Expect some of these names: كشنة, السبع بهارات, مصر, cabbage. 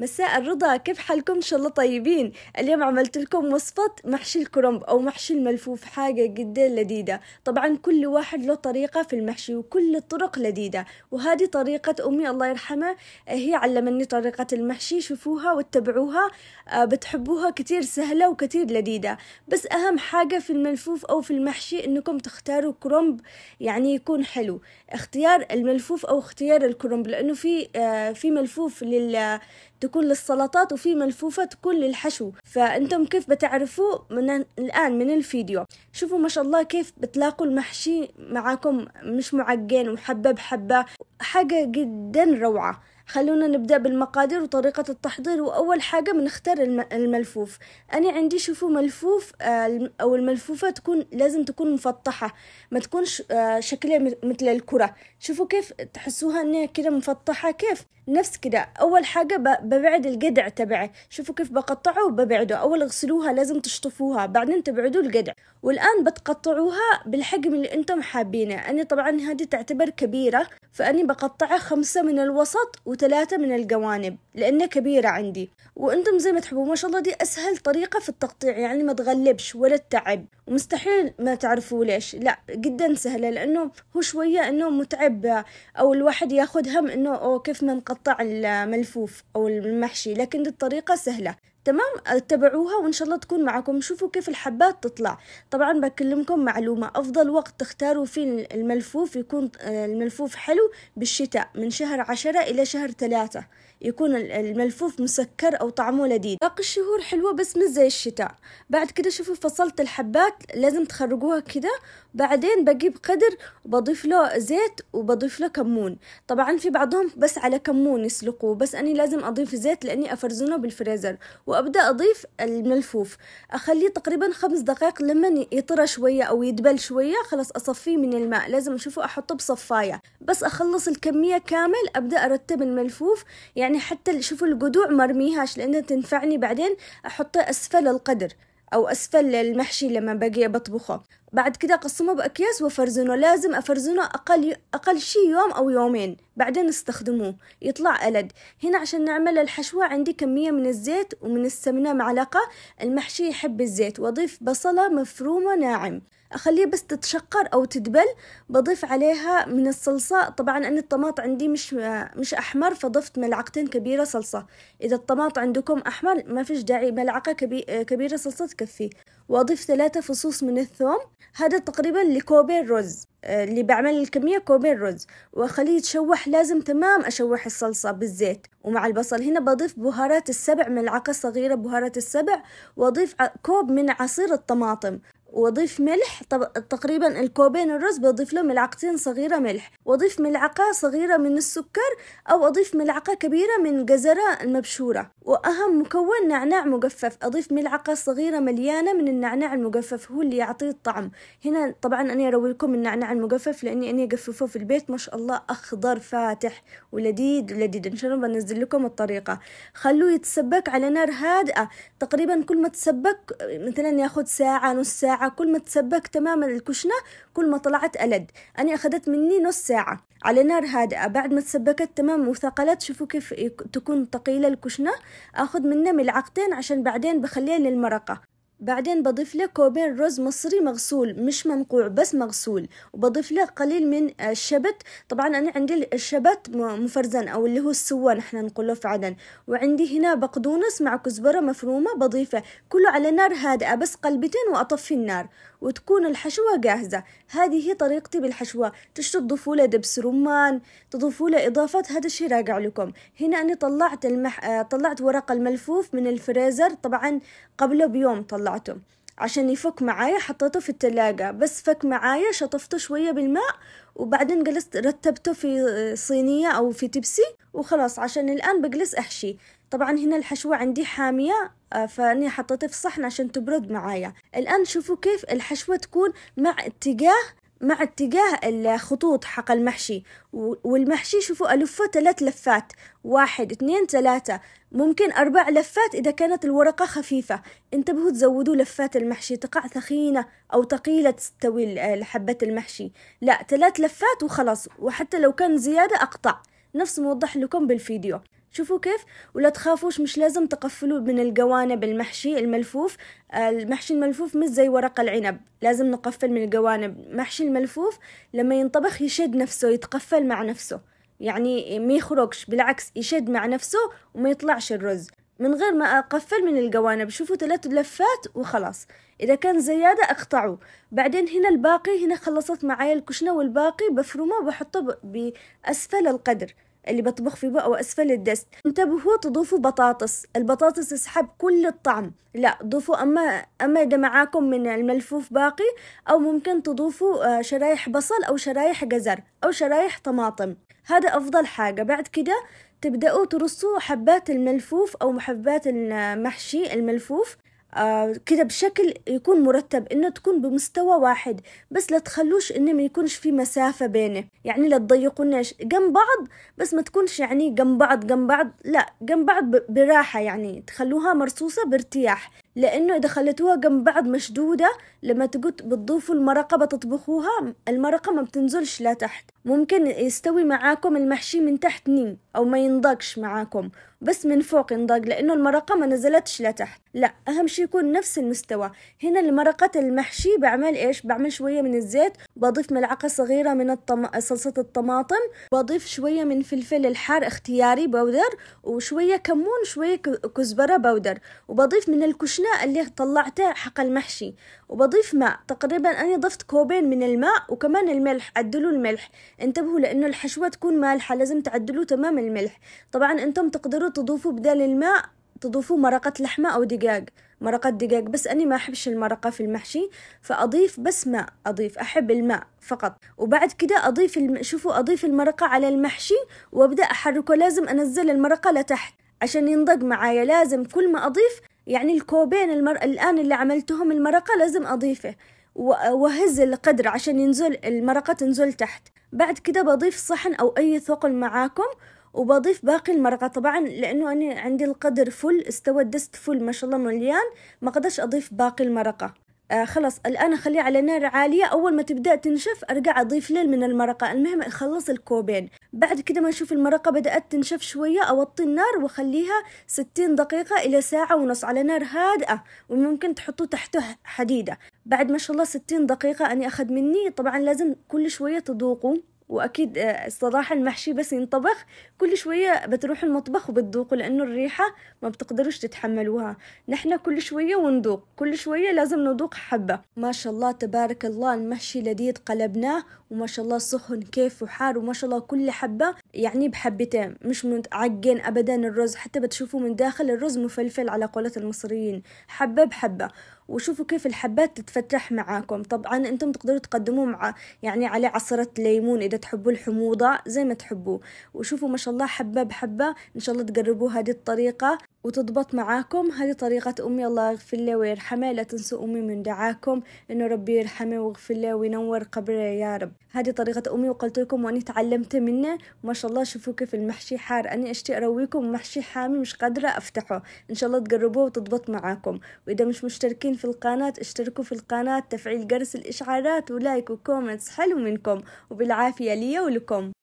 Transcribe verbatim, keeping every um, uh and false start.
مساء الرضا، كيف حالكم؟ ان شاء الله طيبين. اليوم عملت لكم وصفه محشي الكرنب او محشي الملفوف، حاجه جدا لذيذه. طبعا كل واحد له طريقه في المحشي وكل الطرق لذيذه، وهذه طريقه امي الله يرحمها، هي علمني طريقه المحشي، شوفوها واتبعوها بتحبوها، كتير سهله وكتير لذيذه. بس اهم حاجه في الملفوف او في المحشي انكم تختاروا كرنب يعني يكون حلو، اختيار الملفوف او اختيار الكرنب، لانه في في ملفوف لل تكون للسلطات وفي ملفوفة تكون للحشو. فأنتم كيف بتعرفوا من الآن من الفيديو. شوفوا ما شاء الله كيف بتلاقوا المحشي معاكم، مش معجن وحبة بحبة، حاجة جدا روعة. خلونا نبدأ بالمقادير وطريقة التحضير. وأول حاجة بنختار الملفوف. أنا عندي شوفوا ملفوف أو الملفوفة تكون لازم تكون مفطحة، ما تكونش شكلها مثل الكرة. شوفوا كيف تحسوها أنها كده مفطحة، كيف نفس كده. أول حاجة ببعد الجدع تبعه، شوفوا كيف بقطعه وببعده. أول اغسلوها، لازم تشطفوها، بعدين تبعدوا الجدع. والآن بتقطعوها بالحجم اللي أنتم حابينه. أنا طبعا هذه تعتبر كبيرة، فأني بقطعها خمسة من الوسط وثلاثة من الجوانب لأنها كبيرة عندي. وأنتم زي ما تحبوا. ما شاء الله دي أسهل طريقة في التقطيع، يعني ما تغلبش ولا تتعب، ومستحيل ما تعرفوا ليش، لا جدا سهلة. لأنه هو شوية أنه متعب أو الواحد ياخد هم أنه أو كيف ما نقطع الملفوف أو المحشي، لكن دي الطريقة سهلة. تمام، اتبعوها وان شاء الله تكون معكم. شوفوا كيف الحبات تطلع. طبعا بكلمكم معلومة، افضل وقت تختاروا فيه الملفوف يكون الملفوف حلو بالشتاء، من شهر عشرة الى شهر ثلاثة يكون الملفوف مسكر او طعمه لذيذ. باقي الشهور حلوة بس مش زي الشتاء. بعد كده شوفوا فصلت الحبات، لازم تخرجوها كده. بعدين بجيب قدر وبضيف له زيت وبضيف له كمون. طبعا في بعضهم بس على كمون يسلقوه، بس انا لازم اضيف زيت لاني افرزنه بالفريزر. وأبدأ أضيف الملفوف، أخليه تقريبا خمس دقائق لما يطرى شوية أو يدبل شوية، خلاص أصفيه من الماء. لازم أشوفه أحطه بصفاية، بس أخلص الكمية كامل أبدأ أرتب الملفوف، يعني حتى شوفوا الجذوع مرميهاش لأنها تنفعني بعدين أحطه أسفل القدر أو أسفل المحشي لما باجي بطبخه. بعد كده أقسمه بأكياس وأفرزنه، لازم أفرزنه أقل أقل شي يوم أو يومين، بعدين استخدموه يطلع ألد. هنا عشان نعمل الحشوة عندي كمية من الزيت ومن السمنة معلقة، المحشي يحب الزيت. وأضيف بصلة مفرومة ناعم، أخليه بس تتشقر أو تدبل، بضيف عليها من الصلصة. طبعا أنا الطماط عندي مش مش أحمر، فضفت ملعقتين كبيرة صلصة. إذا الطماط عندكم أحمر ما فيش داعي، ملعقة كبيرة صلصة تكفي. وأضيف ثلاثة فصوص من الثوم، هذا تقريبا لكوبين رز، اللي بعمل الكمية كوبين رز. وأخليه يتشوح، لازم تمام أشوح الصلصة بالزيت ومع البصل. هنا بضيف بهارات السبع، ملعقة صغيرة بهارات السبع، وأضيف كوب من عصير الطماطم، واضيف ملح. تقريبا الكوبين الرز بضيف له ملعقتين صغيرة ملح، واضيف ملعقة صغيرة من السكر، او اضيف ملعقة كبيرة من الجزرة المبشورة. واهم مكون نعناع مجفف، اضيف ملعقة صغيرة مليانة من النعناع المجفف، هو اللي يعطيه الطعم. هنا طبعا انا اروي لكم النعناع المجفف لاني انا اجففه في البيت، ما شاء الله اخضر فاتح ولذيذ ولذيذ. ان شاء الله بنزل لكم الطريقة. خلوه يتسبك على نار هادئة، تقريبا كل ما تسبك مثلا ياخد ساعة نص ساعة، كل ما تسبك تماما الكشنة كل ما طلعت ألد. أنا أخذت مني نص ساعة على نار هادئة. بعد ما تسبكت تمام وثقلت، شوفوا كيف تكون ثقيلة الكشنة، أخذ منها ملعقتين عشان بعدين بخليها للمرقة. بعدين بضيف له كوبين رز مصري مغسول، مش منقوع بس مغسول، وبضيف له قليل من الشبت. طبعا أنا عندي الشبت مفرزن أو اللي هو السوى نحن نقوله في عدن. وعندي هنا بقدونس مع كزبرة مفرومة بضيفه، كله على نار هادئة بس قلبتين وأطفي النار، وتكون الحشوة جاهزة. هذه هي طريقتي بالحشوة. تشتوا تضيفوا له دبس رمان، تضيفوا له إضافات، هذا الشيء راجع لكم. هنا أنا طلعت المح... طلعت ورق الملفوف من الفريزر، طبعا قبله بيوم طلعته عشان يفك معايا، حطيته في التلاجة بس فك معايا، شطفته شوية بالماء وبعدين جلست رتبته في صينية أو في تبسي وخلاص، عشان الآن بجلس أحشي. طبعا هنا الحشوة عندي حامية، فأني حطيتها في صحن عشان تبرد معايا. الآن شوفوا كيف الحشوة تكون مع اتجاه مع اتجاه الخطوط حق المحشي. والمحشي شوفوا ألفه ثلاث لفات، واحد اثنين ثلاثة، ممكن أربع لفات إذا كانت الورقة خفيفة. انتبهوا تزودوا لفات المحشي، تقع ثخينة أو ثقيلة تستوي حبة المحشي، لا ثلاث لفات وخلاص. وحتى لو كان زيادة أقطع، نفس موضح لكم بالفيديو. شوفوا كيف. ولا تخافوش، مش لازم تقفلوا من الجوانب. المحشي الملفوف، المحشي الملفوف مش زي ورق العنب لازم نقفل من الجوانب. محشي الملفوف لما ينطبخ يشد نفسه، يتقفل مع نفسه، يعني ما يخرجش، بالعكس يشد مع نفسه وما يطلعش الرز من غير ما أقفل من الجوانب. شوفوا ثلاث لفات وخلاص، إذا كان زيادة أقطعه. بعدين هنا الباقي، هنا خلصت معايا الكشنة، والباقي بفرمه وبحطه بأسفل القدر اللي بطبخ فيه بقى وأسفل الدست. انتبهوا تضيفوا بطاطس، البطاطس تسحب كل الطعم، لا ضيفوا. أما أما إذا معاكم من الملفوف باقي، أو ممكن تضيفوا شرايح بصل أو شرايح جزر أو شرايح طماطم، هذا أفضل حاجة. بعد كده تبدأوا ترصوا حبات الملفوف أو حبات المحشي الملفوف آه كده بشكل يكون مرتب، إنه تكون بمستوى واحد، بس لا تخلوش إنه ما يكونش في مسافة بينه، يعني لا تضيقوناش. جنب بعض بس ما تكونش يعني جنب بعض جنب بعض، لا جنب بعض براحة، يعني تخلوها مرصوصة بارتياح. لأنه إذا خلتوها جنب بعض مشدودة، لما تقعد بتضيفوا المرقة بتطبخوها، المرقة ما بتنزلش لا تحت. ممكن يستوي معاكم المحشي من تحت ني، أو ما ينضجش معاكم، بس من فوق ينضج لأنه المرقة ما نزلتش لا تحت. لا، أهم شي يكون نفس المستوى. هنا لمرقة المحشي بعمل إيش؟ بعمل شوية من الزيت، بضيف ملعقة صغيرة من الطم... صلصة الطماطم، بضيف شوية من فلفل الحار اختياري بودر، وشوية كمون، شوية كزبرة بودر، وبضيف من الكشنة اللي طلعته حق المحشي، وبضيف ماء. تقريبا أنا ضفت كوبين من الماء، وكمان الملح، عدلوا الملح. انتبهوا لأنه الحشوة تكون مالحة، لازم تعدلوا تمام الملح. طبعا أنتم تقدروا تضيفوا بدال الماء تضيفوا مرقة لحمة أو دجاج، مرقة دجاج، بس أنا ما أحبش المرقة في المحشي، فأضيف بس ماء، أضيف أحب الماء فقط. وبعد كده أضيف الم... شوفوا أضيف المرقة على المحشي وأبدأ أحركه. لازم أنزل المرقة لتحت عشان ينضج معايا، لازم كل ما أضيف، يعني الكوبين المر... الآن اللي عملتهم المرقة لازم أضيفه، وهز القدر عشان ينزل المرقة تنزل تحت. بعد كده بضيف صحن أو أي ثقل معاكم، وبضيف باقي المرقة. طبعا لأنه أنا عندي القدر فل، استوى الدست فل ما شاء الله مليان، ما قدرش أضيف باقي المرقة. آه خلاص الآن أخليه على نار عالية، أول ما تبدأ تنشف أرجع أضيف ليل من المرقة، المهم أخلص الكوبين. بعد كده ما أشوف المرقة بدأت تنشف شوية، أوطي النار وخليها ستين دقيقة إلى ساعة ونص على نار هادئة، وممكن تحطوا تحته حديدة. بعد ما شاء الله ستين دقيقة أني أخذ مني. طبعا لازم كل شوية تذوقوا، واكيد الصراحه المحشي بس ينطبخ كل شويه بتروحوا المطبخ وبتذوقوا، لانه الريحه ما بتقدروش تتحملوها. نحن كل شويه ونذوق، كل شويه لازم نذوق حبه. ما شاء الله تبارك الله، المحشي لذيذ قلبناه، وما شاء الله سخن كيف وحار، وما شاء الله كل حبه يعني بحبتين، مش متعجن ابدا الرز، حتى بتشوفوا من داخل الرز مفلفل على قولة المصريين، حبه بحبه. وشوفوا كيف الحبات تتفتح معاكم. طبعا انتم تقدروا تقدموه مع يعني على عصرة ليمون اذا تحبوا الحموضة، زي ما تحبوا. وشوفوا ما شاء الله حبة بحبة، ان شاء الله تجربوا هذه الطريقة وتضبط معاكم. هذه طريقة أمي، الله يغفر لها ويرحمها. لا تنسوا أمي من دعاكم، إنه ربي يرحمها ويغفر لها وينور قبرها يا رب. هذه طريقة أمي وقلت لكم وأني تعلمت منها، وما شاء الله شوفوا كيف المحشي حار، أنا أشتي أرويكم محشي حامي مش قادرة أفتحه. إن شاء الله تجربوه وتضبط معاكم. وإذا مش مشتركين في القناة اشتركوا في القناة، تفعيل جرس الإشعارات ولايك وكومنتس، حلو منكم، وبالعافية لي ولكم.